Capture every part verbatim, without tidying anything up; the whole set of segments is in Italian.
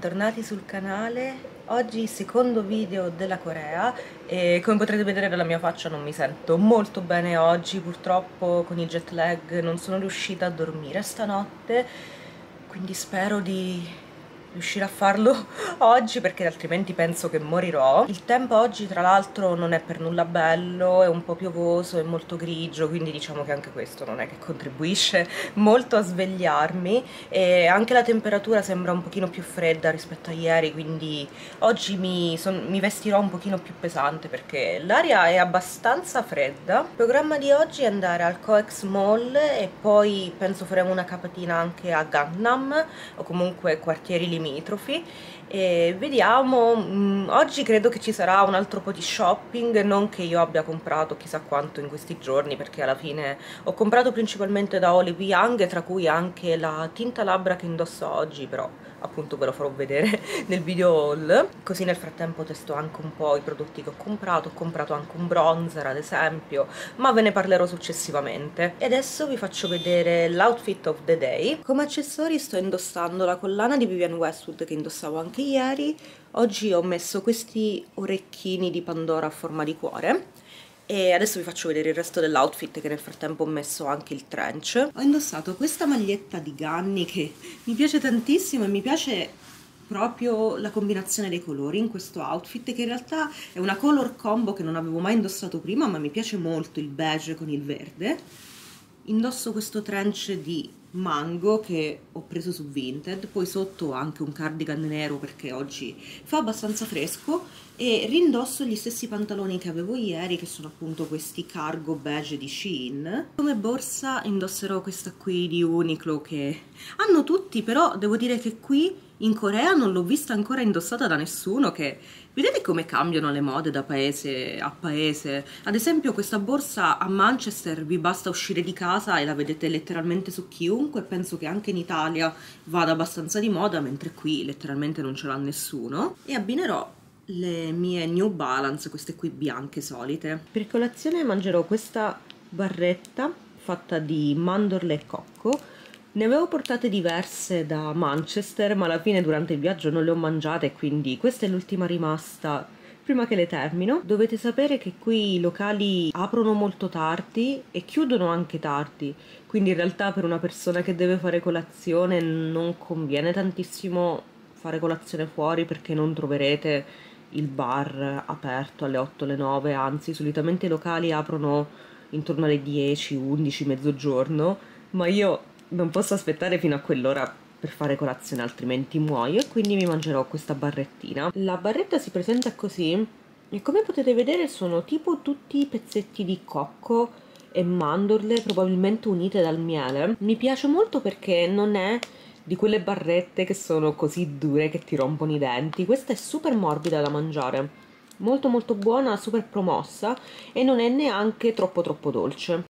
bentornati sul canale. Oggi secondo video della Corea e come potrete vedere dalla mia faccia non mi sento molto bene oggi, purtroppo con il jet lag non sono riuscita a dormire stanotte, quindi spero di riuscire a farlo oggi perché altrimenti penso che morirò. Il tempo oggi tra l'altro non è per nulla bello, è un po' piovoso, è molto grigio, quindi diciamo che anche questo non è che contribuisce molto a svegliarmi, e anche la temperatura sembra un pochino più fredda rispetto a ieri, quindi oggi mi, son, mi vestirò un pochino più pesante perché l'aria è abbastanza fredda. Il programma di oggi è andare al Coex Mall e poi penso faremo una capatina anche a Gangnam o comunque quartieri limitrofi. E vediamo, mh, oggi credo che ci sarà un altro po' di shopping, non che io abbia comprato chissà quanto in questi giorni perché alla fine ho comprato principalmente da Olive Young, tra cui anche la tinta labbra che indosso oggi, però appunto ve lo farò vedere nel video haul. Così nel frattempo testo anche un po' i prodotti che ho comprato, ho comprato anche un bronzer ad esempio, ma ve ne parlerò successivamente. E adesso vi faccio vedere l'outfit of the day. Come accessori sto indossando la collana di Vivian Westwood che indossavo anche ieri, oggi ho messo questi orecchini di Pandora a forma di cuore e adesso vi faccio vedere il resto dell'outfit, che nel frattempo ho messo anche il trench. Ho indossato questa maglietta di Ganni che mi piace tantissimo e mi piace proprio la combinazione dei colori in questo outfit, che in realtà è una color combo che non avevo mai indossato prima, ma mi piace molto il beige con il verde. Indosso questo trench di Mango che ho preso su Vinted, poi sotto ho anche un cardigan nero perché oggi fa abbastanza fresco, e rindosso gli stessi pantaloni che avevo ieri che sono appunto questi cargo beige di Shein. Come borsa indosserò questa qui di Uniqlo che hanno tutti, però devo dire che qui in Corea non l'ho vista ancora indossata da nessuno, che vedete come cambiano le mode da paese a paese. Ad esempio questa borsa a Manchester vi basta uscire di casa e la vedete letteralmente su chiunque, penso che anche in Italia vada abbastanza di moda, mentre qui letteralmente non ce l'ha nessuno. E abbinerò le mie New Balance, queste qui bianche solite. Per colazione mangerò questa barretta fatta di mandorle e cocco. Ne avevo portate diverse da Manchester, ma alla fine durante il viaggio non le ho mangiate, quindi questa è l'ultima rimasta prima che le termino. Dovete sapere che qui i locali aprono molto tardi e chiudono anche tardi, quindi in realtà per una persona che deve fare colazione non conviene tantissimo fare colazione fuori perché non troverete il bar aperto alle otto, alle nove, anzi solitamente i locali aprono intorno alle dieci, undici, mezzogiorno, ma io non posso aspettare fino a quell'ora per fare colazione altrimenti muoio, e quindi mi mangerò questa barrettina. La barretta si presenta così e come potete vedere sono tipo tutti i pezzetti di cocco e mandorle probabilmente unite dal miele. Mi piace molto perché non è di quelle barrette che sono così dure che ti rompono i denti, questa è super morbida da mangiare, molto molto buona, super promossa e non è neanche troppo troppo dolce.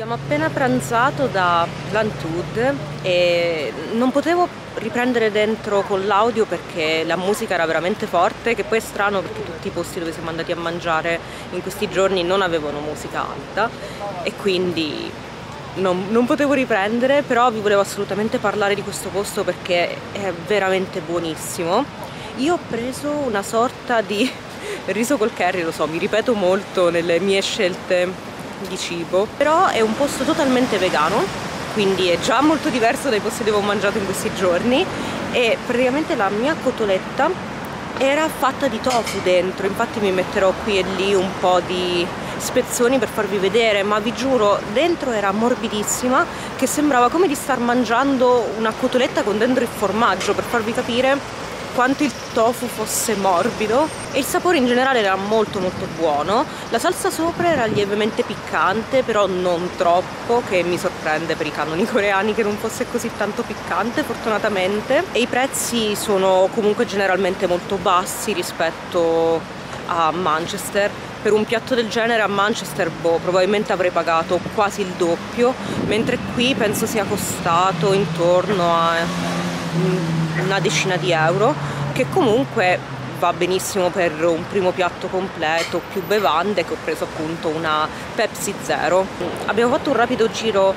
Abbiamo appena pranzato da Plantwood e non potevo riprendere dentro con l'audio perché la musica era veramente forte, che poi è strano perché tutti i posti dove siamo andati a mangiare in questi giorni non avevano musica alta e quindi non, non potevo riprendere, però vi volevo assolutamente parlare di questo posto perché è veramente buonissimo. Io ho preso una sorta di riso col curry, lo so, mi ripeto molto nelle mie scelte di cibo, però è un posto totalmente vegano, quindi è già molto diverso dai posti che avevo mangiato in questi giorni, e praticamente la mia cotoletta era fatta di tofu dentro, infatti mi metterò qui e lì un po' di spezzoni per farvi vedere, ma vi giuro dentro era morbidissima che sembrava come di star mangiando una cotoletta con dentro il formaggio, per farvi capire quanto il tofu fosse morbido, e il sapore in generale era molto molto buono. La salsa sopra era lievemente piccante, però non troppo, che mi sorprende per i canoni coreani che non fosse così tanto piccante fortunatamente, e i prezzi sono comunque generalmente molto bassi rispetto a Manchester. Per un piatto del genere a Manchester boh, probabilmente avrei pagato quasi il doppio, mentre qui penso sia costato intorno a una decina di euro, che comunque va benissimo per un primo piatto completo più bevande, che ho preso appunto una Pepsi Zero. Abbiamo fatto un rapido giro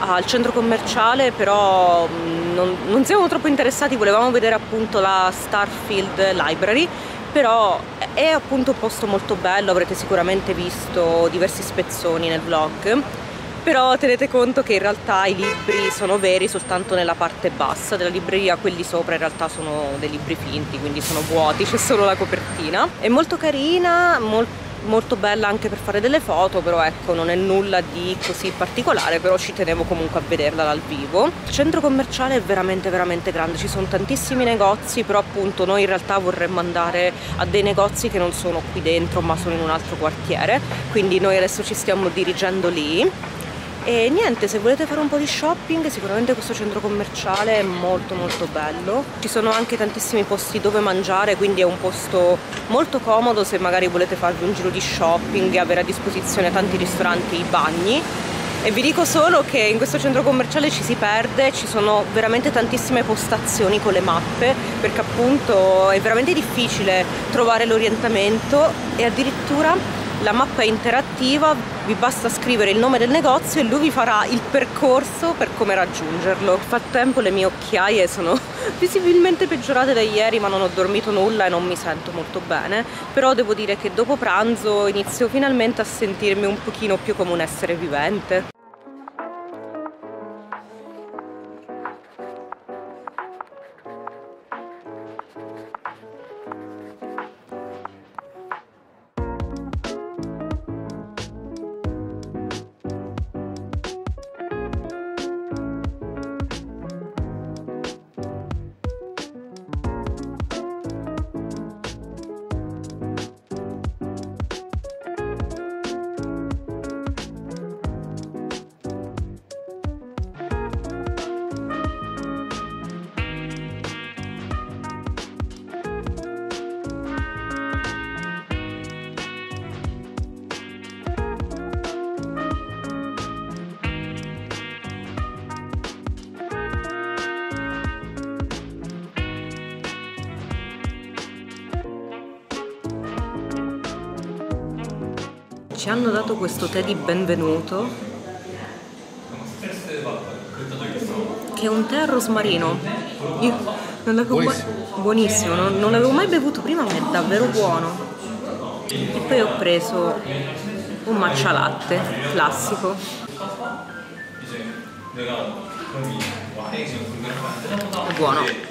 al centro commerciale, però non, non siamo troppo interessati, volevamo vedere appunto la Starfield Library, però è appunto un posto molto bello, avrete sicuramente visto diversi spezzoni nel vlog. Però tenete conto che in realtà i libri sono veri soltanto nella parte bassa della libreria, quelli sopra in realtà sono dei libri finti, quindi sono vuoti, c'è solo la copertina. È molto carina, mol molto bella anche per fare delle foto, però ecco non è nulla di così particolare, però ci tenevo comunque a vederla dal vivo. Il centro commerciale è veramente veramente grande, ci sono tantissimi negozi, però appunto noi in realtà vorremmo andare a dei negozi che non sono qui dentro ma sono in un altro quartiere, quindi noi adesso ci stiamo dirigendo lì. E niente, se volete fare un po' di shopping, sicuramente questo centro commerciale è molto molto bello. Ci sono anche tantissimi posti dove mangiare, quindi è un posto molto comodo se magari volete farvi un giro di shopping e avere a disposizione tanti ristoranti e bagni. E vi dico solo che in questo centro commerciale ci si perde, ci sono veramente tantissime postazioni con le mappe, perché appunto è veramente difficile trovare l'orientamento, e addirittura la mappa è interattiva, vi basta scrivere il nome del negozio e lui vi farà il percorso per come raggiungerlo. Nel frattempo le mie occhiaie sono visibilmente peggiorate da ieri, ma non ho dormito nulla e non mi sento molto bene, però devo dire che dopo pranzo inizio finalmente a sentirmi un pochino più come un essere vivente. Ci hanno dato questo tè di benvenuto, che è un tè al rosmarino. Io non l'avevo mai... buonissimo, non, non l'avevo mai bevuto prima, ma è davvero buono. E poi ho preso un matcha latte classico. È buono.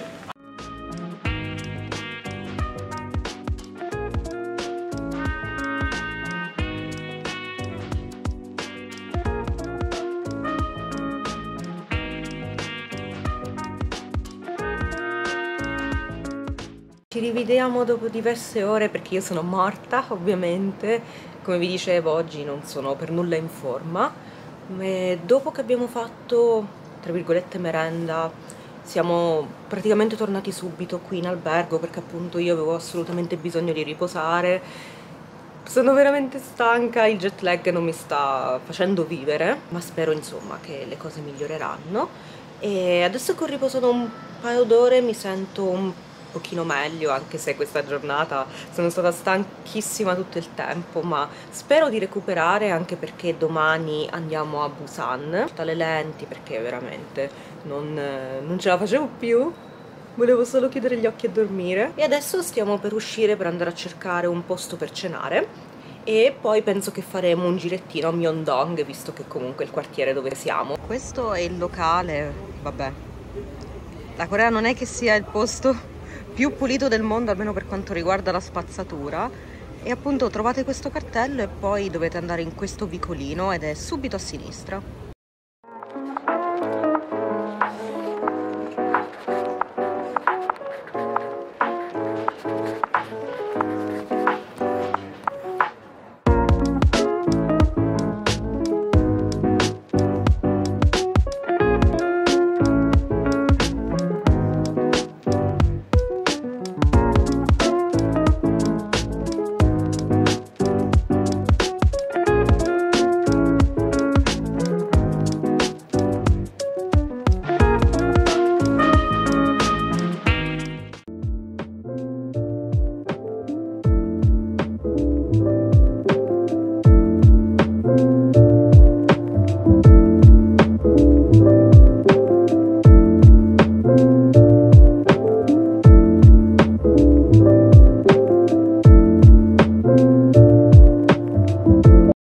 Ci rivediamo dopo diverse ore perché io sono morta, ovviamente, come vi dicevo oggi non sono per nulla in forma. Ma dopo che abbiamo fatto, tra virgolette, merenda, siamo praticamente tornati subito qui in albergo perché appunto io avevo assolutamente bisogno di riposare. Sono veramente stanca, il jet lag non mi sta facendo vivere, ma spero insomma che le cose miglioreranno. E adesso che ho riposato un paio d'ore mi sento un pochino meglio, anche se questa giornata sono stata stanchissima tutto il tempo, ma spero di recuperare, anche perché domani andiamo a Busan. Tutte le lenti perché veramente non, non ce la facevo più. Volevo solo chiudere gli occhi e dormire. E adesso stiamo per uscire per andare a cercare un posto per cenare e poi penso che faremo un girettino a Myeongdong, visto che comunque è il quartiere dove siamo. Questo è il locale, vabbè. La Corea non è che sia il posto più pulito del mondo, almeno per quanto riguarda la spazzatura. E appunto trovate questo cartello e poi dovete andare in questo vicolino ed è subito a sinistra.